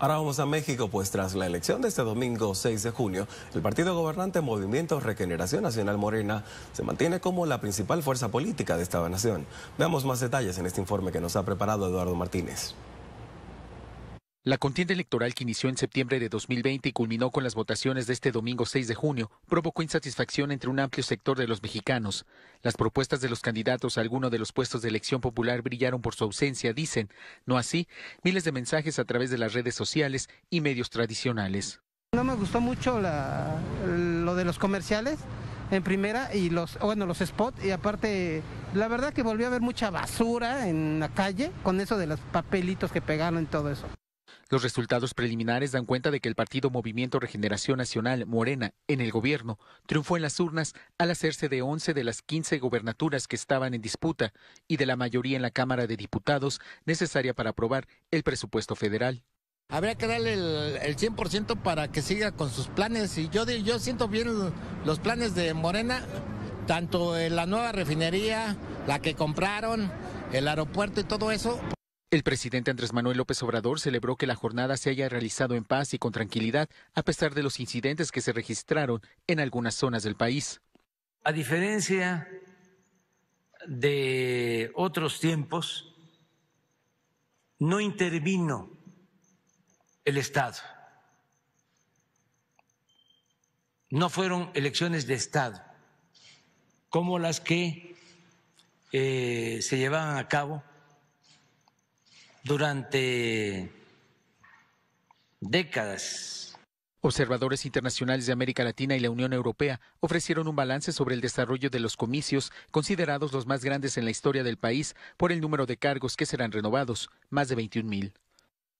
Ahora vamos a México, pues tras la elección de este domingo 6 de junio, el partido gobernante Movimiento Regeneración Nacional Morena se mantiene como la principal fuerza política de esta nación. Veamos más detalles en este informe que nos ha preparado Eduardo Martínez. La contienda electoral que inició en septiembre de 2020 y culminó con las votaciones de este domingo 6 de junio provocó insatisfacción entre un amplio sector de los mexicanos. Las propuestas de los candidatos a alguno de los puestos de elección popular brillaron por su ausencia, dicen. No así, miles de mensajes a través de las redes sociales y medios tradicionales. No me gustó mucho lo de los comerciales en primera y los spots, y aparte la verdad que volvió a haber mucha basura en la calle con eso de los papelitos que pegaron y todo eso. Los resultados preliminares dan cuenta de que el partido Movimiento Regeneración Nacional Morena, en el gobierno, triunfó en las urnas al hacerse de 11 de las 15 gobernaturas que estaban en disputa y de la mayoría en la Cámara de Diputados necesaria para aprobar el presupuesto federal. Habría que darle el 100% para que siga con sus planes, y yo siento bien los planes de Morena, tanto la nueva refinería, la que compraron, el aeropuerto y todo eso. El presidente Andrés Manuel López Obrador celebró que la jornada se haya realizado en paz y con tranquilidad, a pesar de los incidentes que se registraron en algunas zonas del país. A diferencia de otros tiempos, no intervino el Estado. No fueron elecciones de Estado como las que se llevaban a cabo durante décadas. Observadores internacionales de América Latina y la Unión Europea ofrecieron un balance sobre el desarrollo de los comicios, considerados los más grandes en la historia del país por el número de cargos que serán renovados, más de 21,000.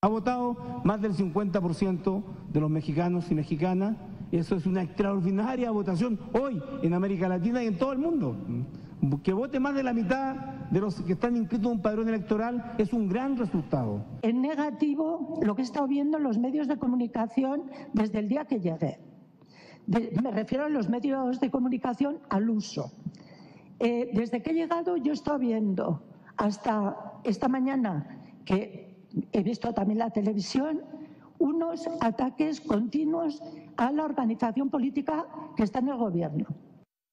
Ha votado más del 50% de los mexicanos y mexicanas. Eso es una extraordinaria votación hoy en América Latina y en todo el mundo. Que vote más de la mitad de los que están inscritos en un padrón electoral es un gran resultado. En negativo, lo que he estado viendo en los medios de comunicación desde el día que llegué. Me refiero a los medios de comunicación al uso. Desde que he llegado yo he estado viendo hasta esta mañana, que he visto también la televisión, unos ataques continuos a la organización política que está en el gobierno.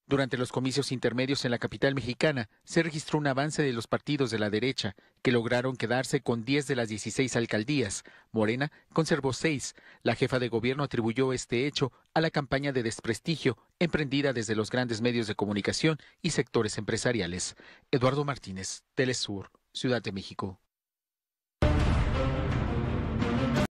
Durante los comicios intermedios en la capital mexicana se registró un avance de los partidos de la derecha, que lograron quedarse con 10 de las 16 alcaldías. Morena conservó 6. La jefa de gobierno atribuyó este hecho a la campaña de desprestigio emprendida desde los grandes medios de comunicación y sectores empresariales. Eduardo Martínez, Telesur, Ciudad de México.